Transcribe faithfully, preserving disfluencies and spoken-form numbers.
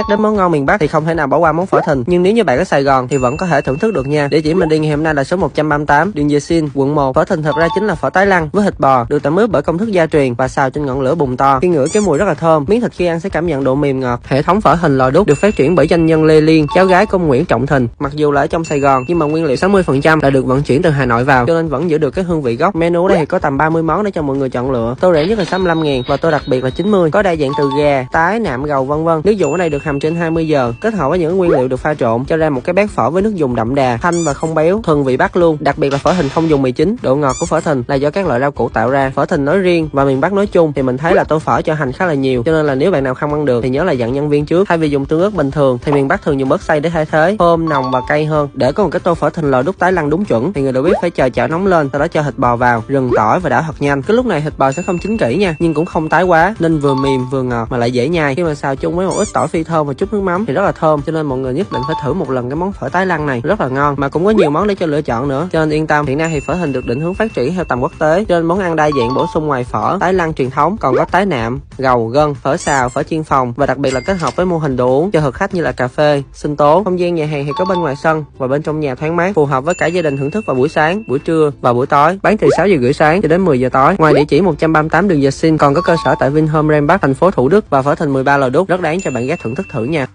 Nhắc đến món ngon miền Bắc thì không thể nào bỏ qua món phở Thìn, nhưng nếu như bạn ở Sài Gòn thì vẫn có thể thưởng thức được nha. Địa chỉ mình đi ngày hôm nay là số một trăm ba mươi tám đường Vệ Sinh, quận một. Phở Thìn thật ra chính là phở tái lăn với thịt bò, được tẩm ướp bởi công thức gia truyền và xào trên ngọn lửa bùng to. Khi ngửi cái mùi rất là thơm, miếng thịt khi ăn sẽ cảm nhận độ mềm ngọt. Hệ thống phở Thìn Lò Đúc được phát triển bởi doanh nhân Lê Liên, cháu gái của Nguyễn Trọng Thìn. Mặc dù là ở trong Sài Gòn nhưng mà nguyên liệu sáu mươi phần trăm là được vận chuyển từ Hà Nội vào, cho nên vẫn giữ được cái hương vị gốc. Menu đây thì có tầm ba mươi món để cho mọi người chọn lựa. Tô rẻ nhất là sáu mươi lăm ngàn và tô đặc biệt là chín mươi, có đa dạng từ gà, tái, nạm, gầu vân vân. Nước dùng ở đây được hầm trên hai mươi giờ, kết hợp với những nguyên liệu được pha trộn cho ra một cái bát phở với nước dùng đậm đà, thanh và không béo, thuần vị Bắc luôn. Đặc biệt là phở Thìn không dùng mì chính. Độ ngọt của phở Thìn là do các loại rau củ tạo ra. Phở Thìn nói riêng và miền Bắc nói chung thì mình thấy là tô phở cho hành khá là nhiều, cho nên là nếu bạn nào không ăn được thì nhớ là dặn nhân viên trước. Thay vì dùng tương ớt bình thường thì miền Bắc thường dùng ớt xay để thay thế, thơm nồng và cay hơn. Để có một cái tô phở Thìn Lò Đúc tái lăn đúng chuẩn thì người đầu bếp phải chờ chảo nóng lên, sau đó cho thịt bò vào, rừng tỏi và đảo thật nhanh. Cái lúc này thịt bò sẽ không chín kỹ nha, nhưng cũng không tái quá nên vừa mềm vừa ngọt mà lại dễ nhai. Khi mà xào chung với một ít tỏi phi thơm và chút nước mắm thì rất là thơm, cho nên mọi người nhất định phải thử một lần cái món phở tái lăn này, rất là ngon mà cũng có nhiều món để cho lựa chọn nữa. Cho nên yên tâm, hiện nay thì phở Thìn được định hướng phát triển theo tầm quốc tế, cho nên món ăn đa dạng bổ sung ngoài phở tái lăn truyền thống còn có tái nạm, gầu, gân, phở xào, phở chiên phòng và đặc biệt là kết hợp với mô hình đồ uống cho thực khách như là cà phê, sinh tố. Không gian nhà hàng thì có bên ngoài sân và bên trong nhà thoáng mát, phù hợp với cả gia đình thưởng thức vào buổi sáng, buổi trưa và buổi tối. Bán từ sáu giờ rưỡi sáng cho đến mười giờ tối. Ngoài địa chỉ một trăm ba mươi tám đường Vệ Sinh còn có cơ sở tại Vinhomes Grand Park, thành phố Thủ Đức và phở Thìn mười ba Lò Đúc, rất đáng cho bạn ghé thưởng thức thử nha.